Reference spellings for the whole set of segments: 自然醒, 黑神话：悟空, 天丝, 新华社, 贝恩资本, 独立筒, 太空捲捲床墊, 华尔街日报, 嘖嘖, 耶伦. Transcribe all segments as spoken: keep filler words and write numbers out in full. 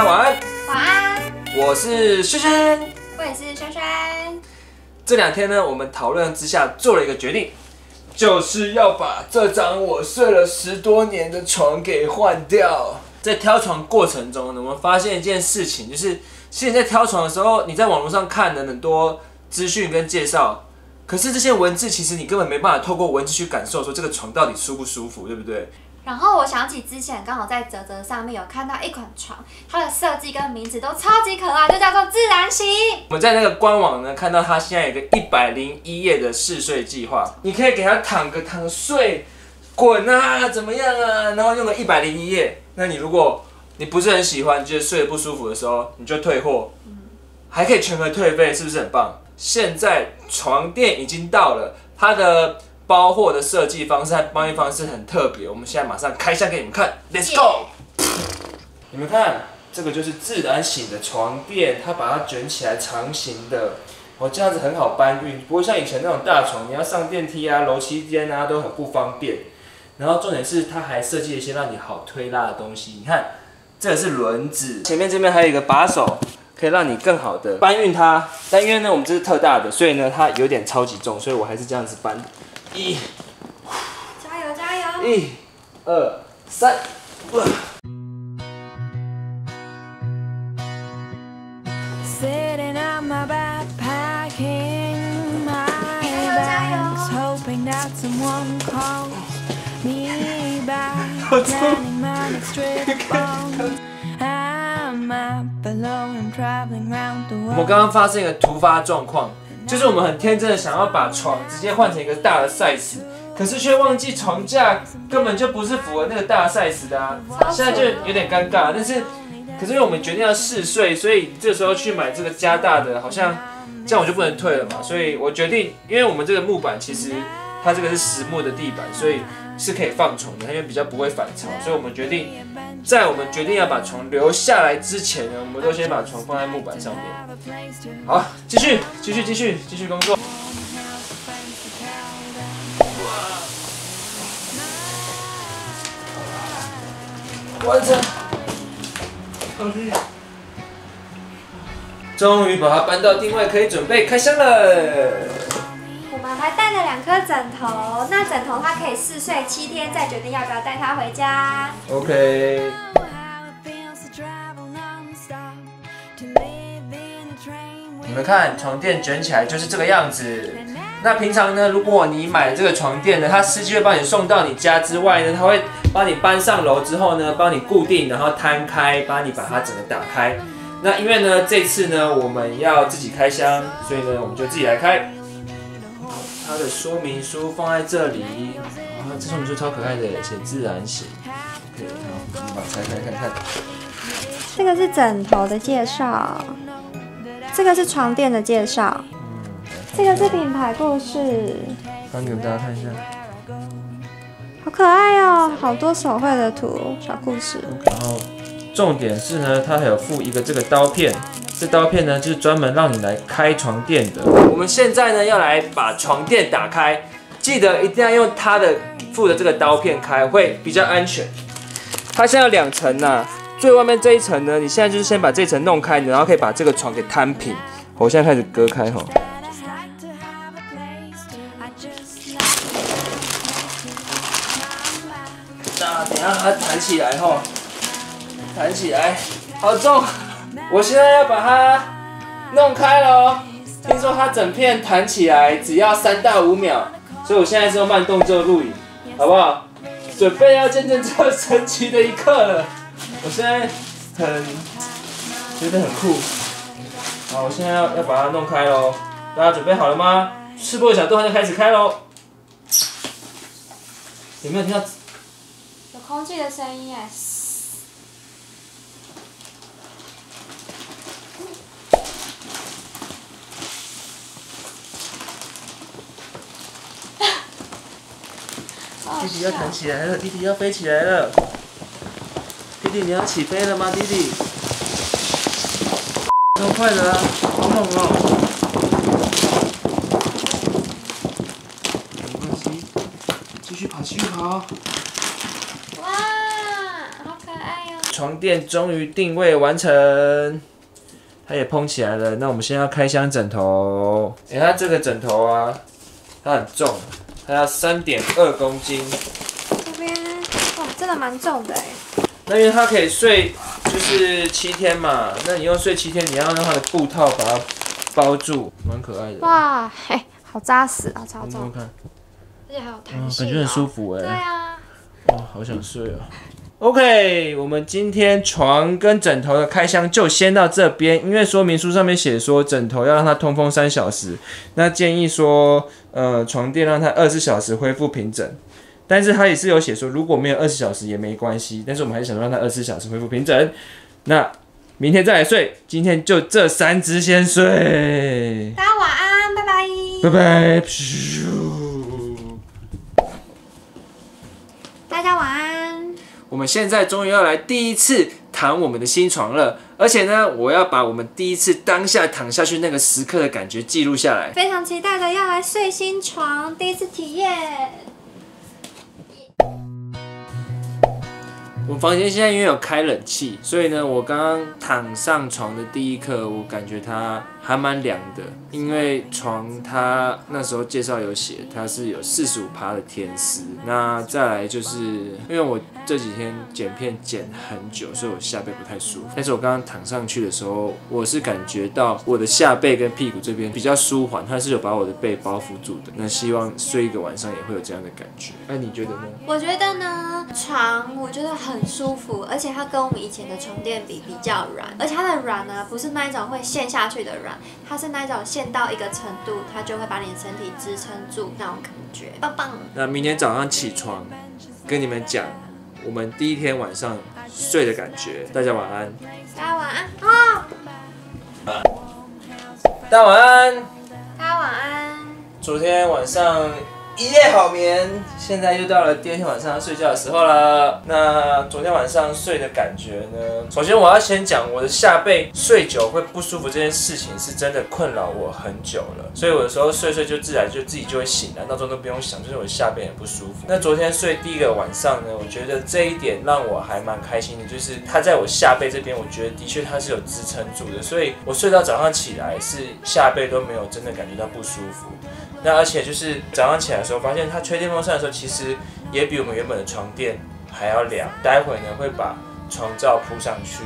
大家晚安。晚安。我是轩轩。我也是轩轩。这两天呢，我们讨论之下做了一个决定，就是要把这张我睡了十多年的床给换掉。在挑床过程中呢，我们发现一件事情，就是其实在挑床的时候，你在网络上看了很多资讯跟介绍，可是这些文字其实你根本没办法透过文字去感受说这个床到底舒不舒服，对不对？ 然后我想起之前刚好在嘖嘖上面有看到一款床，它的设计跟名字都超级可爱，就叫做自然醒。我们在那个官网呢看到它现在有一个一百零一夜的试睡计划，你可以给它躺个躺睡，滚啊怎么样啊，然后用个一百零一夜。那你如果你不是很喜欢，觉得睡得不舒服的时候，你就退货，还可以全额退费，是不是很棒？现在床垫已经到了，它的 包货的设计方式和包运方式很特别，我们现在马上开箱给你们看 ，Let's go！ 你们看，这个就是自然醒的床垫，它把它卷起来长型的，哦，这样子很好搬运，不会像以前那种大床，你要上电梯啊、楼梯间啊都很不方便。然后重点是它还设计了一些让你好推拉的东西，你看，这个是轮子，前面这边还有一个把手，可以让你更好的搬运它。但因为呢，我们这是特大的，所以呢它有点超级重，所以我还是这样子搬。 一，加油加油！一、二、三，哇！我刚刚发生一个突发状况。 就是我们很天真的想要把床直接换成一个大的 size， 可是却忘记床架根本就不是符合那个大 size 的啊，现在就有点尴尬。但是，可是因为我们决定要试睡，所以这时候去买这个加大的，好像这样我就不能退了嘛。所以我决定，因为我们这个木板其实它这个是实木的地板，所以是可以放床的，因为比较不会反潮。所以我们决定，在我们决定要把床留下来之前呢，我们都先把床放在木板上面。 好，继续，继续，继续，继续工作。完成，好累。终于把它搬到定位，可以准备开箱了。 我们还带了两颗枕头，那枕头它可以试睡七天，再决定要不要带它回家。OK。 你们看，床垫卷起来就是这个样子。那平常呢，如果你买这个床垫呢，它司机会帮你送到你家之外呢，它会帮你搬上楼之后呢，帮你固定，然后摊开，帮你把它整个打开。那因为呢，这次呢我们要自己开箱，所以呢我们就自己来开。它的说明书放在这里，啊，这说明书超可爱的，写自然醒。OK， 好，我们把它拆开看看。这个是枕头的介绍。 这个是床垫的介绍，这个是品牌故事，翻给大家看一下，好可爱哦，好多手绘的图，小故事。然后重点是呢，它还有附一个这个刀片，这刀片呢就是专门让你来开床垫的。我们现在呢要来把床垫打开，记得一定要用它的附的这个刀片开，会比较安全。它现在有两层呢。 最外面这一层呢，你现在就是先把这层弄开，然后可以把这个床给摊平。我现在开始割开哈。那等一下它弹起来哈，弹起来，好重！我现在要把它弄开咯。听说它整片弹起来只要三到五秒，所以我现在是用慢动作录影，好不好？准备要见证这神奇的一刻了。 我现在很觉得很酷，好，我现在要要把它弄开喽，大家准备好了吗？试播小动画就开始开喽。有没有听到？有空气的声音哎。弟弟要弹起来了，弟弟要飞起来了。 弟弟，你要起飞了吗？弟弟，都快了啊，好猛哦！没关系，继续跑，继续跑。哇，好可爱哦！床垫终于定位完成，它也蓬起来了。那我们现在要开箱枕头。哎、欸，它这个枕头啊，它很重，它要 三点二公斤。这边哇，真的蛮重的哎。那因为它可以睡就是七天嘛，那你用睡七天，你要用它的布套把它包住，蛮可爱的。哇，嘿、欸，好扎实啊，超重。看，而且还有弹性、喔嗯，感觉很舒服哎。对啊。哇，好想睡哦、喔。 OK， 我们今天床跟枕头的开箱就先到这边，因为说明书上面写说枕头要让它通风三小时，那建议说，呃，床垫让它二十四小时恢复平整，但是它也是有写说如果没有二十小时也没关系，但是我们还是想让它二十四小时恢复平整。那明天再来睡，今天就这三只先睡。大家晚安，拜拜。拜拜。大家晚安。 我们现在终于要来第一次躺我们的新床了，而且呢，我要把我们第一次当下躺下去那个时刻的感觉记录下来。非常期待的要来睡新床，第一次体验。我房间现在因为有开冷气，所以呢，我刚刚躺上床的第一刻，我感觉它还蛮凉的，因为床它那时候介绍有写，它是有四十五趴的天丝。那再来就是因为我这几天剪片剪很久，所以我下背不太舒服。但是我刚刚躺上去的时候，我是感觉到我的下背跟屁股这边比较舒缓，它是有把我的背包覆住的。那希望睡一个晚上也会有这样的感觉。那、啊、你觉得呢？我觉得呢，床我觉得很 很舒服，而且它跟我们以前的床垫比比较软，而且它的软呢、啊、不是那一种会陷下去的软，它是那一种陷到一个程度，它就会把你的身体支撑住那种感觉，棒棒。那明天早上起床跟你们讲我们第一天晚上睡的感觉，大家晚安。大家晚安哦。大家晚安。大家晚安。昨天晚上 一夜好眠，现在又到了第二天晚上睡觉的时候啦。那昨天晚上睡的感觉呢？首先我要先讲我的下背睡久会不舒服这件事情是真的困扰我很久了，所以有的时候睡睡就自然就自己就会醒了，闹钟都不用响，就是我的下背很不舒服。那昨天睡第一个晚上呢，我觉得这一点让我还蛮开心的，就是它在我下背这边，我觉得的确它是有支撑住的，所以我睡到早上起来是下背都没有真的感觉到不舒服。 那而且就是早上起来的时候，发现它吹电风扇的时候，其实也比我们原本的床垫还要凉。待会呢会把床罩铺上去，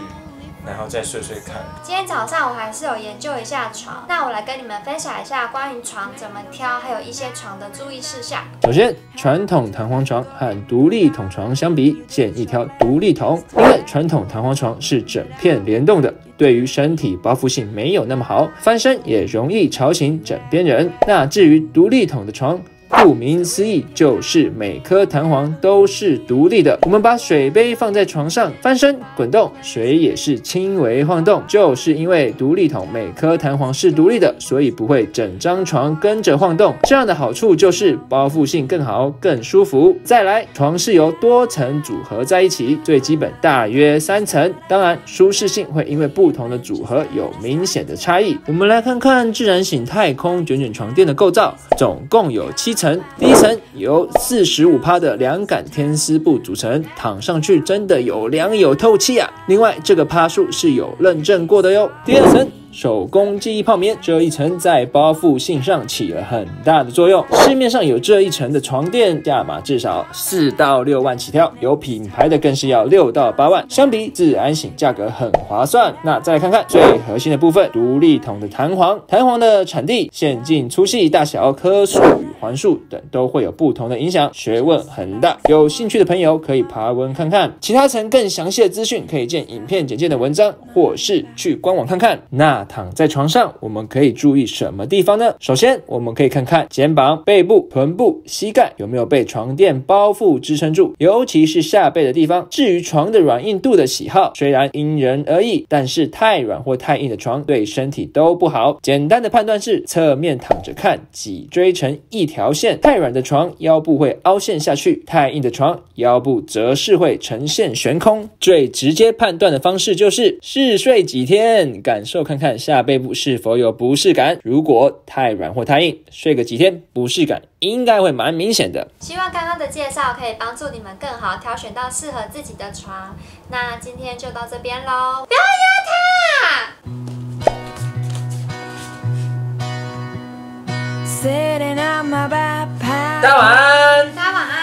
然后再睡睡看。今天早上我还是有研究一下床，那我来跟你们分享一下关于床怎么挑，还有一些床的注意事项。首先，传统弹簧床和独立筒床相比，建议挑独立筒，因为传统弹簧床是整片联动的。 对于身体包覆性没有那么好，翻身也容易吵醒枕边人。那至于独立筒的床，顾名思义就是每颗弹簧都是独立的。我们把水杯放在床上，翻身滚动，水也是轻微晃动。就是因为独立筒每颗弹簧是独立的，所以不会整张床跟着晃动。这样的好处就是包覆性更好，更舒服。再来，床是由多层组合在一起，最基本大约三层。当然，舒适性会因为不。 不同的组合有明显的差异。我们来看看自然醒太空卷卷床垫的构造，总共有七层。第一层由 四十五趴 的凉感天丝布组成，躺上去真的有凉有透气啊！另外这个趴数是有认证过的哟。第二层 手工记忆泡棉，这一层在包覆性上起了很大的作用。市面上有这一层的床垫，价码至少四到六万起跳，有品牌的更是要六到八万。相比自然醒，价格很划算。那再来看看最核心的部分，独立筒的弹簧，弹簧的产地、线径粗细、大小、颗数与环数等都会有不同的影响，学问很大。有兴趣的朋友可以爬文看看，其他层更详细的资讯可以见影片简介的文章，或是去官网看看。那 躺在床上，我们可以注意什么地方呢？首先，我们可以看看肩膀、背部、臀部、膝盖有没有被床垫包覆支撑住，尤其是下背的地方。至于床的软硬度的喜好，虽然因人而异，但是太软或太硬的床对身体都不好。简单的判断是侧面躺着看，脊椎成一条线。太软的床腰部会凹陷下去，太硬的床腰部则是会呈现悬空。最直接判断的方式就是试睡几天，感受看看看下背部是否有不适感。如果太软或太硬，睡个几天不适感应该会蛮明显的。希望刚刚的介绍可以帮助你们更好挑选到适合自己的床。那今天就到这边喽，不要压它。大家晚安，大家晚安。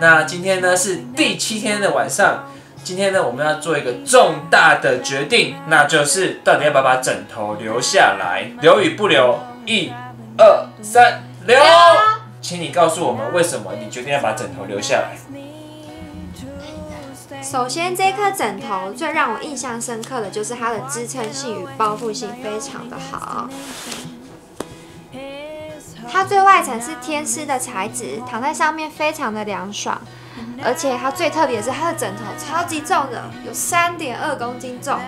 那今天呢是第七天的晚上。 今天呢，我们要做一个重大的决定，那就是到底要不要把枕头留下来，留与不留。一、二、三，留！请你告诉我们为什么你决定要把枕头留下来。首先，这颗枕头最让我印象深刻的就是它的支撑性与包覆性非常的好。 它最外层是天丝的材质，躺在上面非常的凉爽，而且它最特别的是它的枕头超级重的，有 三点二 公斤重，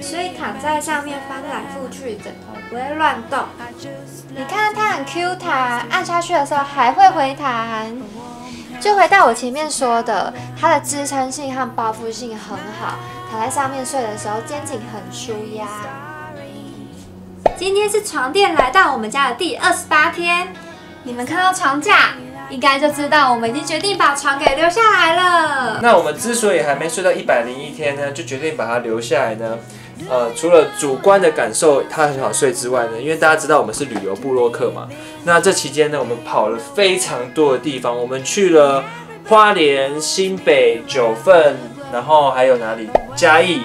所以躺在上面翻来覆去，枕头不会乱动。你看它很 Q 弹，按下去的时候还会回弹。就回到我前面说的，它的支撑性和包覆性很好，躺在上面睡的时候肩颈很舒压。 今天是床垫来到我们家的第二十八天，你们看到床架，应该就知道我们已经决定把床给留下来了。那我们之所以还没睡到一百零一天呢，就决定把它留下来呢，呃，除了主观的感受它很好睡之外呢，因为大家知道我们是旅游部落客嘛，那这期间呢，我们跑了非常多的地方，我们去了花莲、新北、九份，然后还有哪里？嘉义。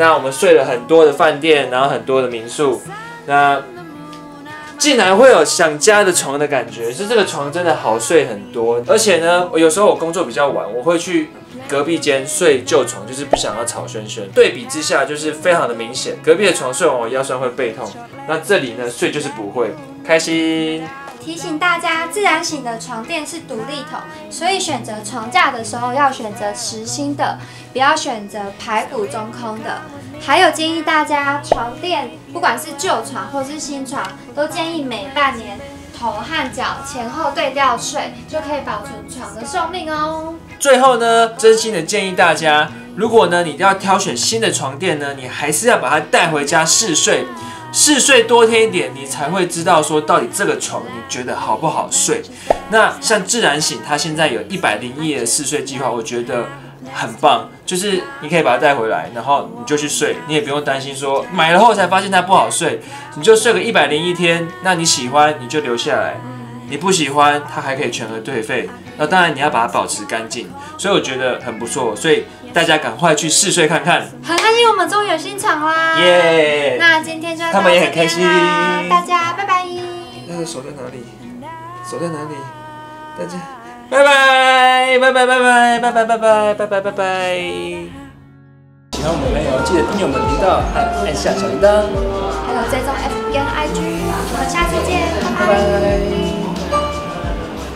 那我们睡了很多的饭店，然后很多的民宿，那竟然会有想家的床的感觉，是这个床真的好睡很多。而且呢，有时候我工作比较晚，我会去隔壁间睡旧床，就是不想要吵轩轩。对比之下，就是非常的明显，隔壁的床睡完我腰酸会背痛，那这里呢睡就是不会开心。 提醒大家，自然醒的床垫是独立筒，所以选择床架的时候要选择实心的，不要选择排骨中空的。还有建议大家，床垫不管是旧床或是新床，都建议每半年头和脚前后对调睡，就可以保存床的寿命哦。最后呢，真心的建议大家，如果呢你要挑选新的床垫呢，你还是要把它带回家试睡。 试睡多添一点，你才会知道说到底这个床你觉得好不好睡。那像自然醒，它现在有一百零一夜的试睡计划，我觉得很棒。就是你可以把它带回来，然后你就去睡，你也不用担心说买了后才发现它不好睡。你就睡个一百零一天，那你喜欢你就留下来，你不喜欢它还可以全额退费。那当然你要把它保持干净，所以我觉得很不错。所以。 大家赶快去试睡看看，很开心，我们终于有新床啦！耶！ Yeah, 那今天就到他们也很开心，大家拜拜。那个手在哪里？手在哪里？大家拜拜拜拜拜拜拜拜拜拜拜拜拜拜。喜欢我们的朋友，记得订阅我们的频道，按按下小铃铛，还有追踪 F B 跟 I G。我们下次见，拜拜。拜拜